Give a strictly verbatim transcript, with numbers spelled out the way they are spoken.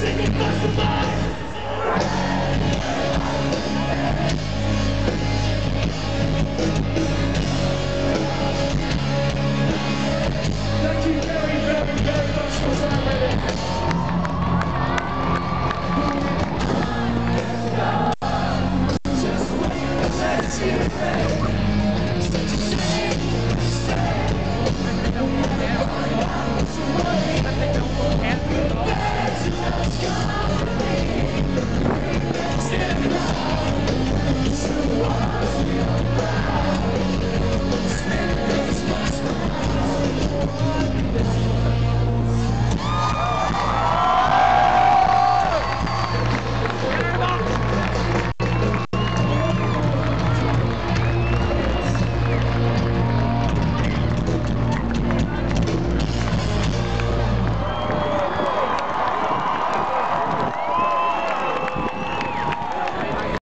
Sing it,